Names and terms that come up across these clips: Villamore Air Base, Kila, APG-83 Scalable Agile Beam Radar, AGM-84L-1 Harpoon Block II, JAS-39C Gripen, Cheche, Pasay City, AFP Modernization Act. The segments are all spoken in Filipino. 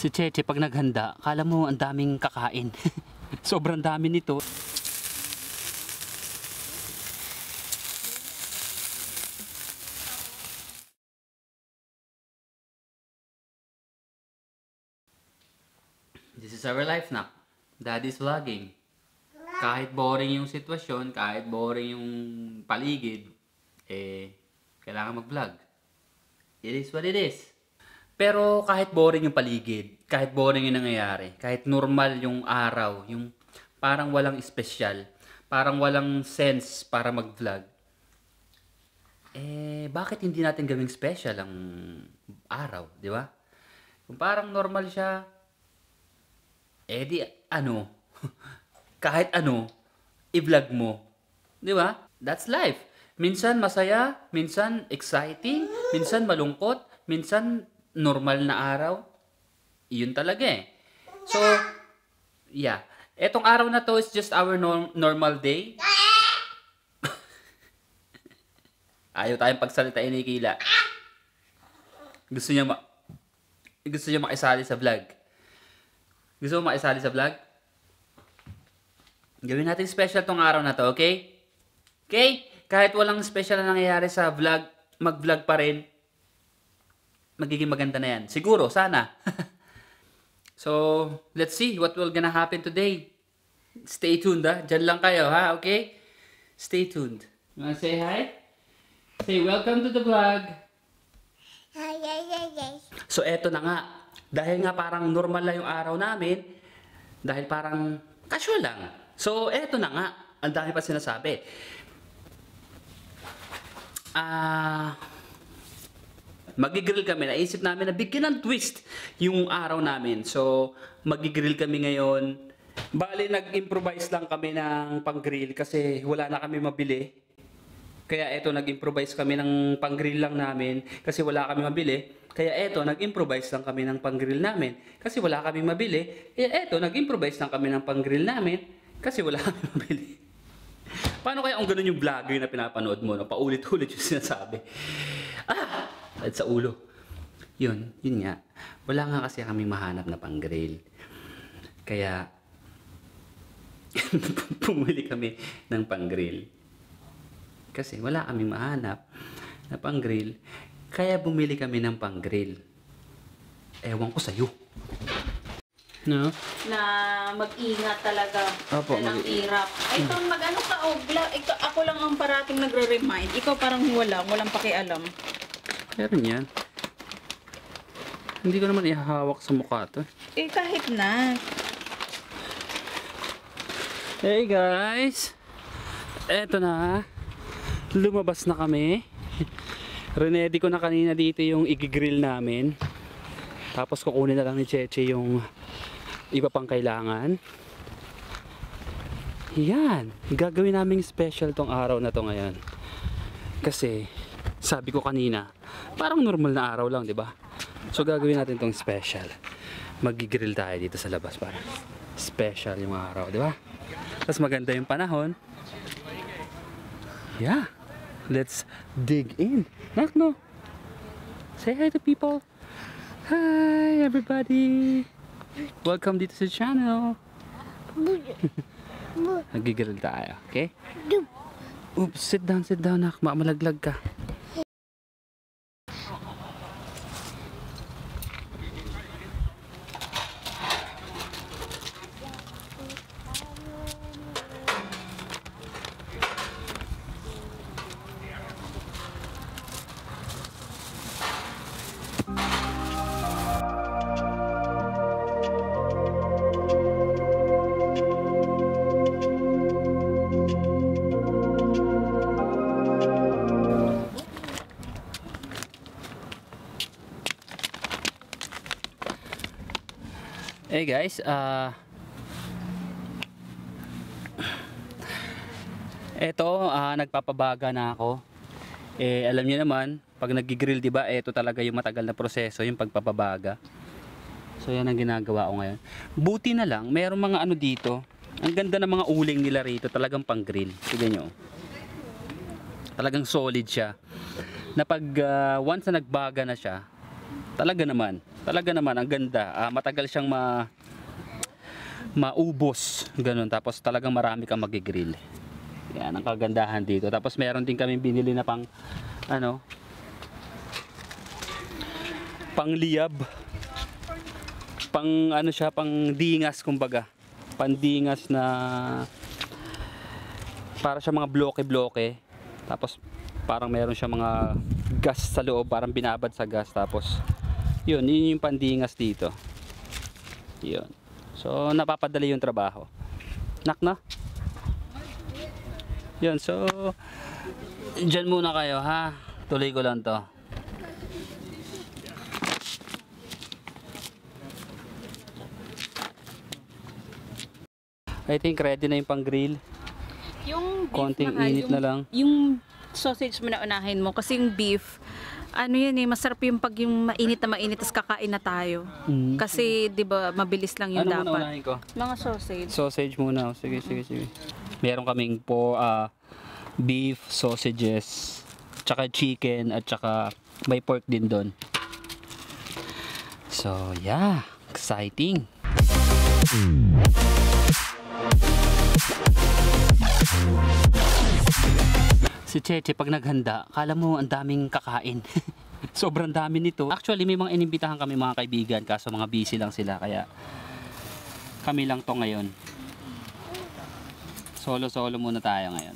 Si Cheche pag naghanda, kala mo ang daming kakain. Sobrang dami nito. This is our life now. Daddy's vlogging. Kahit boring yung sitwasyon, kahit boring yung paligid, eh, kailangan mag-vlog. It is what it is. Pero kahit boring yung paligid, kahit boring yung nangyayari, kahit normal yung araw, yung parang walang espesyal, parang walang sense para mag-vlog, eh, bakit hindi natin gawing special ang araw, di ba? Kung parang normal siya, eh di ano, kahit ano, i-vlog mo, di ba? That's life. Minsan masaya, minsan exciting, minsan malungkot, minsan normal na araw, yun talaga eh. So, yeah. Etong araw na to is just our normal day. Ayaw tayong pagsalitain ni Kila. Gusto niya makisali sa vlog. Gusto mo makisali sa vlog? Gawin natin special tong araw na to, okay? Okay? Kahit walang special na nangyayari sa vlog, mag-vlog pa rin. Magiging maganda na yan. Siguro, sana. So, let's see what will gonna happen today. Stay tuned, ha? Diyan lang kayo, ha? Okay? Stay tuned. You wanna say hi? Say welcome to the vlog. Hi, hi, hi, hi. So, eto na nga. Dahil nga parang normal na yung araw namin, dahil parang casual lang. So, eto na nga. Ang dami pa sinasabi. Mag-grill kami. Naisip namin na bigyan ng twist yung araw namin. So, mag-grill kami ngayon. Bali, nag-improvise lang kami ng pang-grill kasi wala na kami mabili. Kaya eto, nag-improvise kami ng pang-grill lang namin kasi wala kami mabili. Kaya eto, nag-improvise lang kami ng pang-grill namin kasi wala kami mabili. Kaya eto, nag-improvise lang kami ng pang-grill namin kasi wala kami mabili. Paano kaya kung ganun yung vlogger na pinapanood mo? No? Paulit-ulit yung sinasabi. At sa ulo. Yun nga. Wala nga kasi kami mahanap na pang-grill. Kaya, pumili kami ng pang-grill. Kasi wala kami mahanap na pang-grill. Kaya bumili kami ng pang-grill. Ewan ko sa'yo. No? Na mag-ingat talaga. Opo, na nang-irap. Ay, ito, mag-ano ka, oh, ito, ako lang ang parating nagre-remind. Ikaw parang walang pakialam. Meron yan. Hindi ko naman ihahawak sa mukha to. Eh, kahit na. Hey guys! Eto na. Lumabas na kami. Ready ko na kanina dito yung i-grill namin. Tapos kukunin na lang ni Cheche yung iba pang kailangan. Yan. Gagawin naming special tong araw na to ngayon. Kasi, sabi ko kanina, parang normal na araw lang, di ba? So, gagawin natin tong special. Mag-grill tayo dito sa labas para special yung araw, di ba? Tapos maganda yung panahon. Yeah. Let's dig in. Nakno. Say hi to people. Hi, everybody. Welcome dito sa channel. Nag-grill tayo, okay? Oops, sit down, nak. Malaglag ka. Hey guys, nagpapabaga na ako. Eh, alam niyo naman, pag nag-grill, di ba, ito talaga yung matagal na proseso, yung pagpapabaga. So, yan ang ginagawa ko ngayon. Buti na lang, mayroong mga ano dito. Ang ganda ng mga uling nila rito, talagang pang-grill. Tignan nyo. Talagang solid siya. Na pag once na nagbaga na siya, talaga naman. Talaga naman ang ganda. Matagal siyang maubos, ganun. Tapos talagang marami kang magi-grill. Yan ang kagandahan dito. Tapos meron din kaming binili na pang ano? Pang liyab. Pang ano siya, pang dingas kumbaga. Pandingas na para sa mga bloke-bloke. Tapos parang meron siya mga gas sa loob, parang binabad sa gas. Tapos yun yung pandingas dito. Yun. So, napapadali yung trabaho. Nakna? Yun, so, dyan muna kayo, ha? Tuloy ko lang to. I think ready na yung pang-grill. Yung beef konting na, init yung, na lang. Yung sausage mo na unahin mo. Kasi yung beef, ano yan eh, masarap yung pag yung mainit na mainit tapos kakain na tayo. Kasi di ba mabilis lang yung ano dapat. Ano muna ko? Mga sausage. Sausage muna. Sige, sige. Meron kaming po beef, sausages, tsaka chicken at tsaka may pork din doon. So yeah, exciting. Si Cheche pag naghanda, akala mo ang daming kakain. Sobrang dami nito. Actually may mga inimbitahan kami mga kaibigan kaso mga busy lang sila kaya kami lang to ngayon. Solo-solo muna tayo ngayon.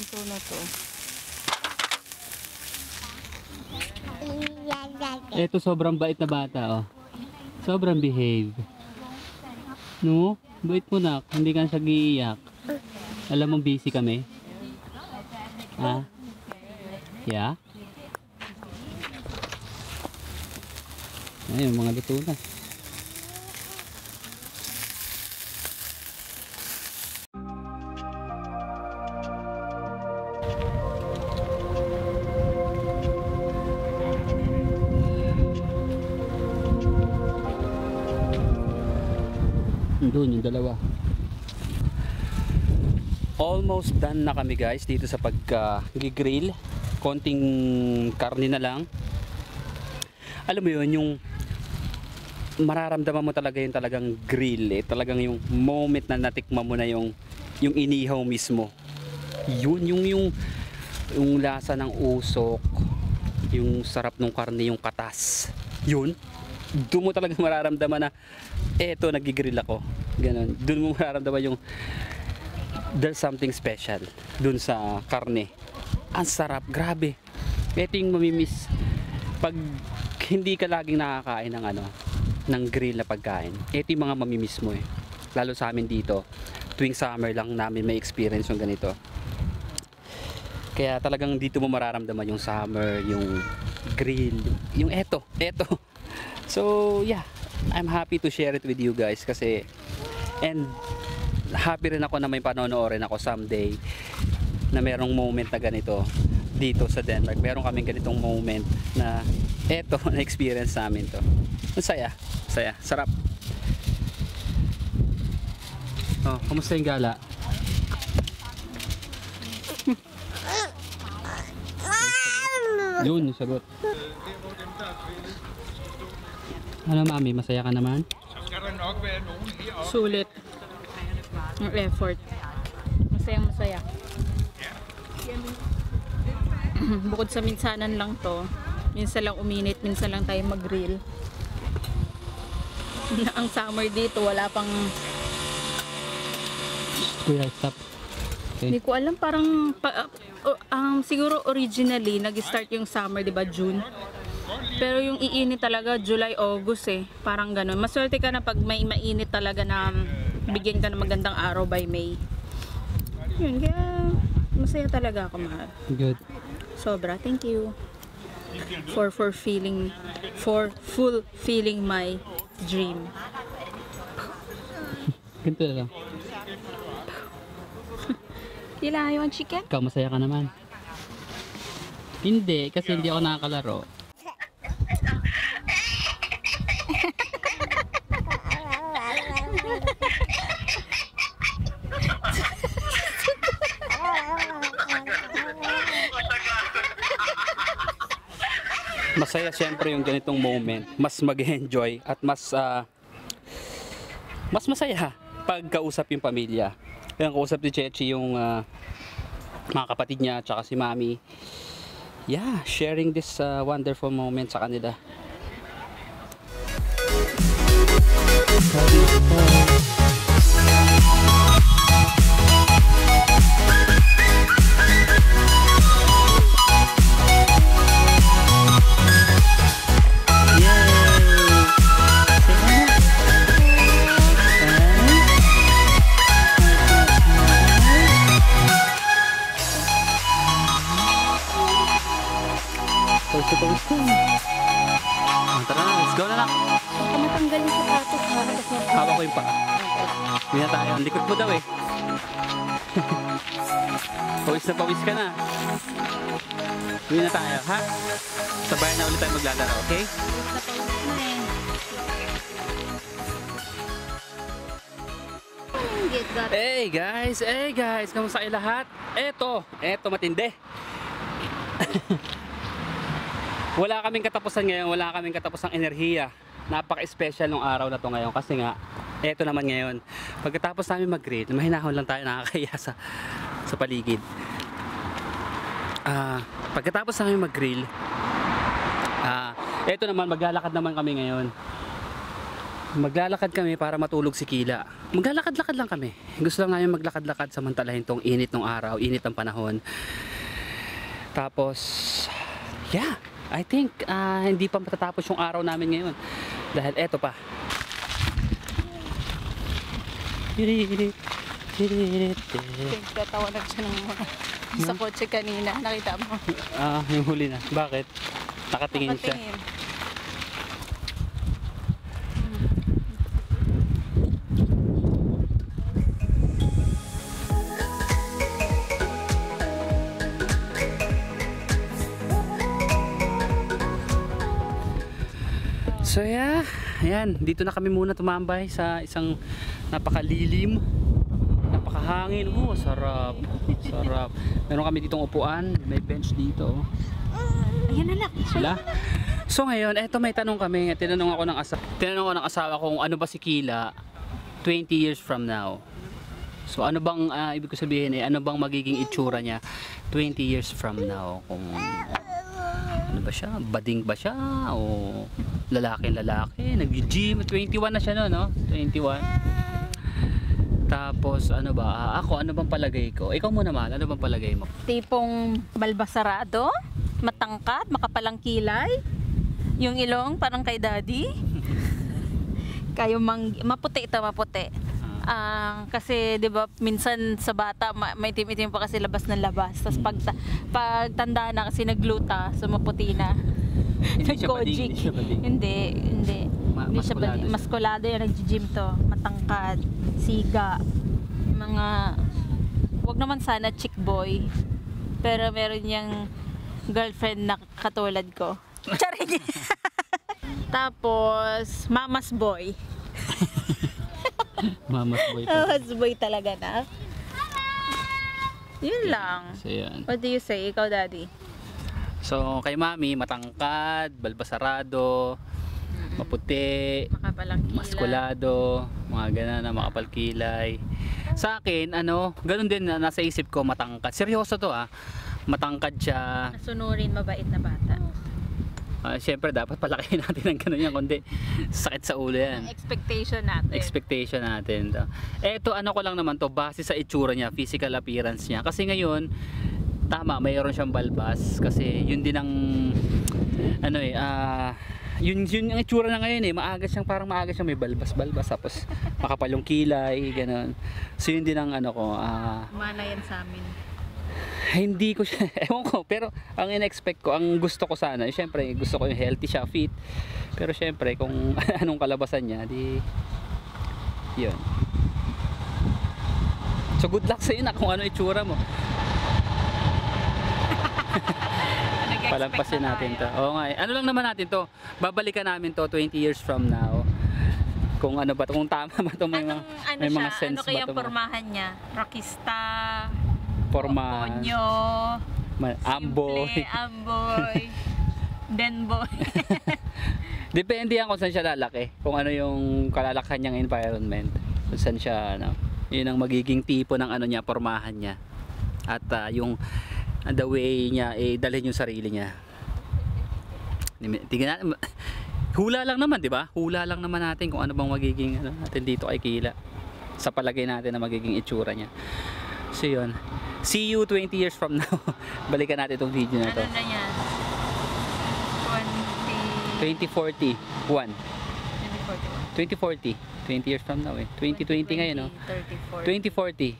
Ito na to. Ito sobrang bait na bata, oh. Sobrang behave. No? Bait mo na. Hindi ka na siya giiyak. Alam mo busy kami. Ha? Yeah? Ayun, mga luto na. Doon yung dalawa. Almost done na kami guys dito sa pag-grill. Konting karne na lang. Alam mo yun, yung mararamdaman mo talaga yung talagang grill eh. Talagang yung moment na natikma mo na yung inihaw mismo. Yun yung lasa ng usok, yung sarap ng karne, yung katas. Yun. Doon mo talaga mararamdaman na eto, nag-grill ako. Ganun. Doon mo mararamdaman yung there's something special doon sa karne. Ang sarap. Grabe. Eto yung mamimiss pag hindi ka laging nakakain ng ano, ng grill na pagkain. Eto yung mga mamimiss mo eh. Lalo sa amin dito. Tuwing summer lang namin may experience yung ganito. Kaya talagang dito mo mararamdaman yung summer, yung grill, yung eto. So yeah, I'm happy to share it with you guys kasi and happy rin ako na may panonoorin ako someday na merong moment na ganito dito sa Denmark. Meron kaming ganitong moment na eto na experience namin to. Saya, sarap. Oh, kamusta yung gala? Yun, sagot. Ano mami, masaya ka naman? Sulit. Ang effort. Masaya. Bukod sa minsanan lang to, minsan lang uminit, minsan lang tayo mag-grill. Ang summer dito, wala pang... Kuya, stop. Okay. Hindi ko alam, parang... siguro originally, nag-start yung summer, di ba, June? Pero yung iinit talaga July, August eh. Parang ganun. Maswerte ka na pag may mainit talaga na bigyan ka ng magandang araw by May. Yun, kaya masaya talaga ako, mahal. Good. Sobra. Thank you for fulfilling my dream. Ganito na lang. Kailangan yung chicken? Ikaw, masaya ka naman. Hindi, kasi hindi ako nakakalaro. Masaya siyempre yung ganitong moment. Mas mag-enjoy at mas masaya pag kausap yung pamilya. Yung kausap ni Cheche yung mga kapatid niya tsaka si Mami. Yeah, sharing this wonderful moment sa kanila. Tara na, let's go na lang. Matanggal yung sapatos. Haba ko yung paa. Hindi na tayo, ang likod mo daw eh. Pawis na pawis ka na. Hindi na tayo, ha? Sabayan na ulit tayo maglalaro, okay? Hey guys, kamusta kayo lahat? Eto matindi. Wala kaming katapusan ngayon, wala kaming katapusang enerhiya. Napaka-special ng araw na to ngayon kasi nga, eto naman ngayon. Pagkatapos namin mag-grill, mahinahon lang tayo, nakakaya sa paligid. Pagkatapos namin mag-grill, eto naman, maglalakad naman kami ngayon. Maglalakad kami para matulog si Kila. Maglalakad-lakad lang kami. Gusto lang namin maglakad-lakad samantalahin tong init ng araw, init ng panahon. Tapos, yeah! I think hindi pa matatapos yung araw namin ngayon dahil eto pa. Tatawanan siya ng mga sa kotse kanina. Nakita mo? Yung huli na. Bakit? Nakatingin siya. So yeah, ayan, dito na kami muna tumambay sa isang napakalilim, napakahangin. Oh, sarap, sarap. Meron kami ditong upuan, may bench dito. Ayan na lang. Sila. So ngayon, eto may tanong kami. Tinanong ako ng asawa kung ano ba si Kila 20 years from now. So ano bang, ibig ko sabihin eh, ano bang magiging itsura niya 20 years from now? Kung ano ba siya? Bading ba siya? O lalaki? Nag-gym. 21 na siya noon, no? 21. Tapos, ano ba? Ako, ano bang palagay ko? Ikaw muna, mahal. Ano bang palagay mo? Tipong balbasarado, matangkat, makapalang kilay, yung ilong parang kay daddy, kayo maputi ito, maputi. Kasi 'di ba minsan sa bata may itim-itim pa kasi labas ng labas. Tapos pag tanda na kasi nagluta, so maputi na. Nag-kojic. Hindi. Maskulado 'yan, nag-gym to, matangkad, siga. Mga wag naman sana chick boy. Pero meron niyang girlfriend na katulad ko. Charing. Tapos mama's boy. Mama's boy pa. Mama's boy talaga na. Yun lang. So, yun. What do you say? Ikaw, daddy? So, kay mami, matangkad, balbasarado, maputi, maskulado, mga ganun na makapalkilay. Sa akin, ano, ganun din na nasa isip ko, matangkad. Seryoso to, matangkad siya. Nasunurin, mabait na bata. Siyempre dapat palakihin natin ang ganun yan kundi sakit sa ulo yan. Expectation natin. Eto ano ko lang naman to base sa itsura niya, physical appearance niya. Kasi ngayon, tama, mayroon siyang balbas kasi yun din ang ano eh, yun ang itsura na ngayon eh, maaga siyang may balbas tapos makapal yung kilay, ganun. So yun din ang ano ko. Mana yan sa amin. Hindi ko siya, ewan ko, pero ang in-expect ko, ang gusto ko sana, siyempre gusto ko yung healthy siya, fit, pero siyempre kung anong kalabasan niya, di, yun. Good luck sa ina kung ano itsura mo. Palampasin natin to. Oo nga eh. Ano lang naman natin to. Babalikan namin to 20 years from now. Kung ano ba to, kung tama ba to, may anong, mga, ano may siya? Mga sense ano ba to. Ano kaya pormahan niya? Rakista, porma, ponyo, amboy, amboy, denboy. Depende yan kung saan siya lalaki. Kung ano yung kalalakan niyang environment. Kung saan siya, ano. Yun ang magiging tipo ng ano niya, pormahan niya. At yung the way niya, eh, dalhin yung sarili niya. Tingnan natin. Hula lang naman, di ba? Hula lang naman natin kung ano bang magiging ano, natin dito kay Kila. Sa palagay natin na magiging itsura niya. So yun. See you 20 years from now. Balikan natin itong video na ito. Ano na yan? 2041. 2040. 20 years from now eh. 2020 ngayon, no? 2040.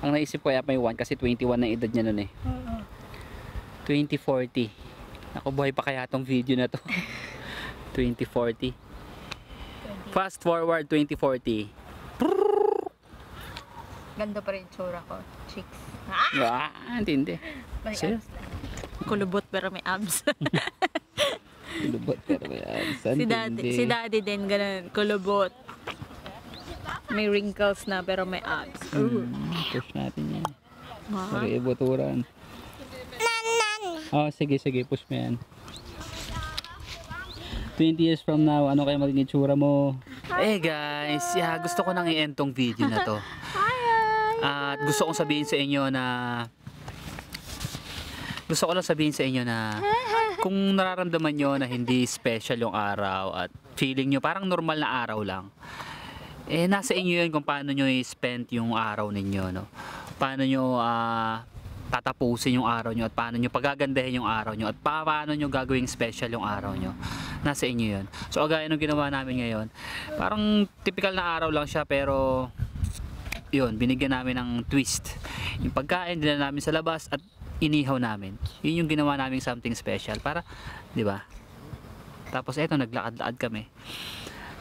Ang naisip ko kaya may 1 kasi 21 na edad niya nun eh. 2040. Naku, buhay pa kaya tong video na to. 2040. Fast forward 2040. Ganda pa rin tsura ko. Cheeks. Ah! Antindi. May abs lang. Kulubot pero may abs. Kulubot pero may abs. Si daddy din ganun. Kulubot. May wrinkles na pero may abs. Push natin yan. Para ibuturan. Oh, sige, sige. Push mo yan. 20 years from now, ano kaya maging itsura mo? Hey guys, yeah, gusto ko nang i-end tong video na to. At gusto kong sabihin sa inyo na kung nararamdaman nyo na hindi special yung araw at feeling nyo parang normal na araw lang, eh nasa inyo yun kung paano nyo i-spend yung araw ninyo, no? Paano nyo tatapusin yung araw nyo at paano nyo pagagandahin yung araw nyo at paano nyo gagawing special yung araw nyo. Nasa inyo yun. So agad yung ginawa namin ngayon, parang typical na araw lang siya pero yun, binigyan namin ng twist. Yung pagkain, dinala namin sa labas at inihaw namin. Yun yung ginawa namin something special para, di ba? Tapos eto, naglakad-lakad kami.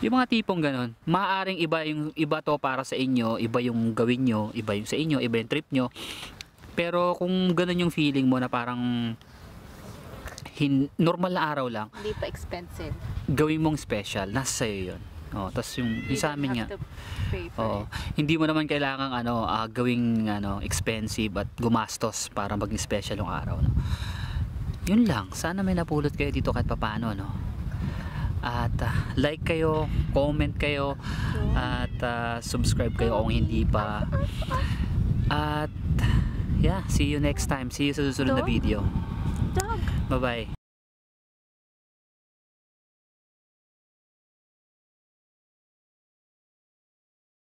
Yung mga tipong ganun, maaaring iba to para sa inyo, iba yung gawin nyo, iba yung sa inyo, iba yung trip nyo. Pero kung ganun yung feeling mo na parang normal na araw lang, hindi pa expensive, gawin mong special, nasa sa'yo yun. Oh, tapos yung sa amin nga, oh, hindi mo naman kailangang ano, gawing ano, expensive at gumastos para maging special yung araw, no? Yun lang, sana may napulot kayo dito kahit papaano, no? At like kayo, comment kayo at subscribe kayo kung hindi pa. At yeah, see you next time, see you sa susunod na video. Bye bye.